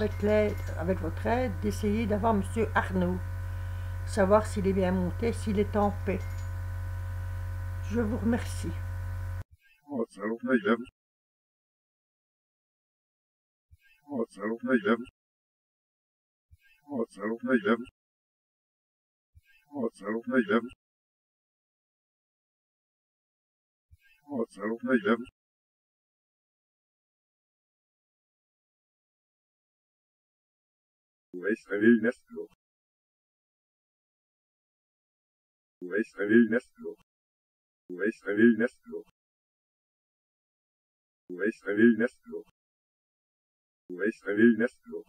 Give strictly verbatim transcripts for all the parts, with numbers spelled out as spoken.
Avec l'aide, avec votre aide, d'essayer d'avoir M. Arnaud, savoir s'il est bien monté, s'il est en paix. Je vous remercie. Oh, c'est un autre mail. Oh, c'est un autre mail. Oh, c'est un autre mail. Oh, c'est un autre mail. Oh, c'est un autre mail. Стабильность лёг. Стабильность лёг. Стабильность лёг. Стабильность лёг. Стабильность лёг.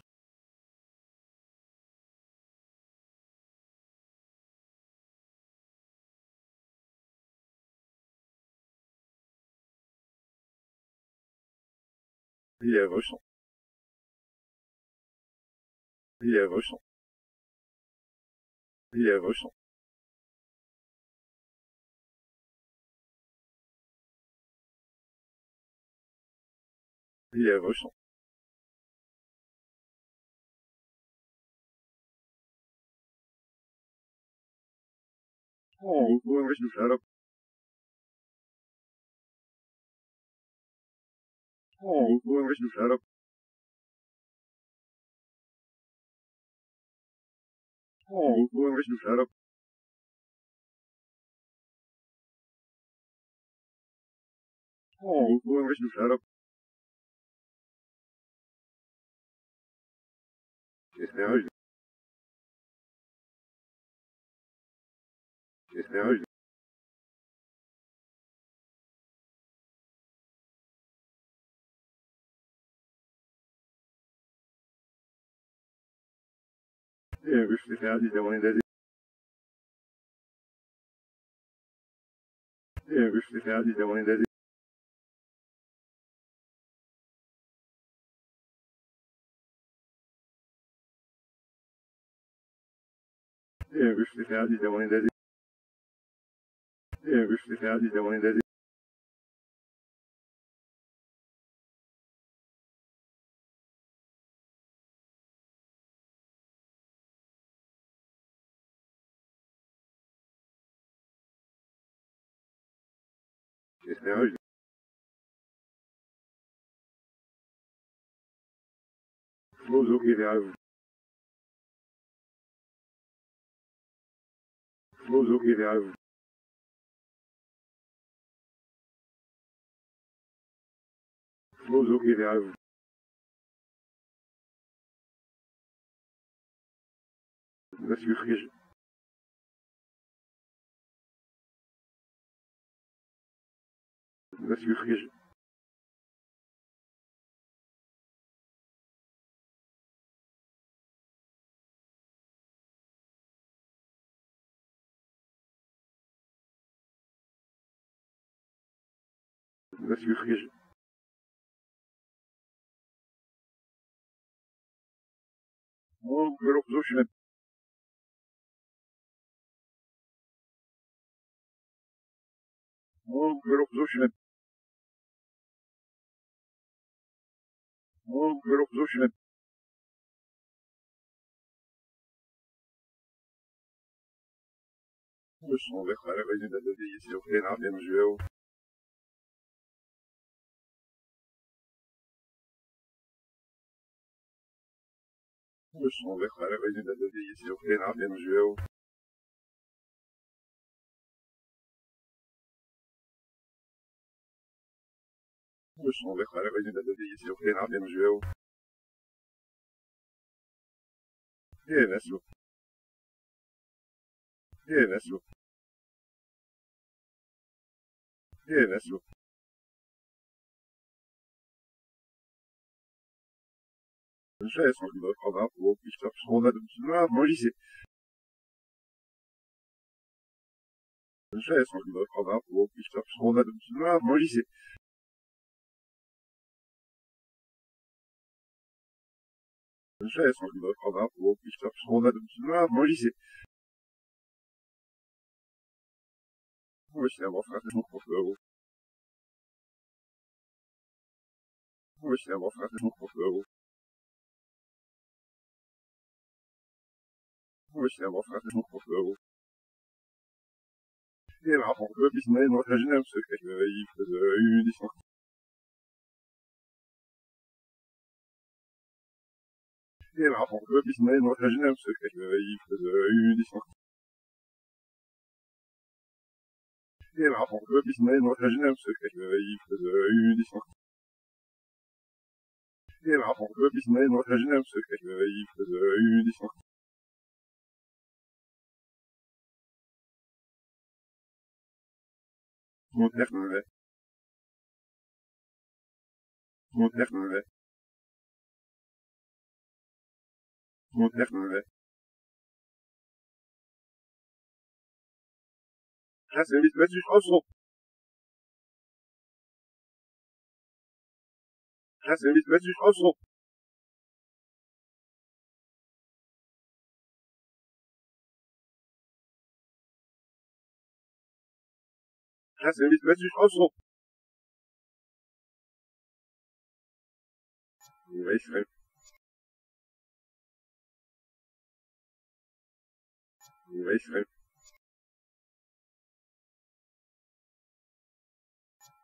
Я вышел. Я вышел. Я вышел. Я вышел. О, выручил шарап. О, выручил шарап. Oh, where's the setup? Oh, where's the setup? It's now. It's now. Я вышли ряды, довольно дали. Я вышли ряды, довольно дали. Я вышли ряды, довольно дали. Я вышли ряды, довольно дали. It's now. Flows okay now. Flows okay now. Flows okay now. Let's go here. Let's go here. Let's go here. Oh, girl, so she. Oh, girl, so she. Oh, girl, so she. Le son vers la réveille de la dédiée sur Hénard et Mgéo. Le son vers la réveille de la dédiée sur Hénard et Mgéo. Pushons vers la résultat de vie, sur terrain bien joué. Jenesu. Jenesu. Jenesu. J'ai sans doute un pour qui cherche son adoption. Mangez. J'ai sans doute un pour qui cherche son adoption. Mangez. J'ai sans doute un pour qui cherche son adoption. Mangez. Vous aussi avoir frère de mon professeur. Vous aussi avoir frère de mon professeur. Puisque avoir frère de mon professeur. Et là, on peut pisciner dans la génère, parce que il faisait une distance. Et là, on peut pisciner dans la génère, parce que il faisait une distance. Et là, on peut pisciner dans la génère, parce que il faisait une distance. Et là, on peut pisciner dans la génère, parce que il faisait une distance. Mon père me lève. Mon père me lève. Mon père me lève. Là, c'est vite, vas-y, je ressens. Là, c'est vite, vas-y, je ressens. Là, c'est vite, vas-y, je ressens. Oui, je rêve. Oui, je rêve.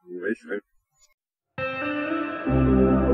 Oui, je rêve.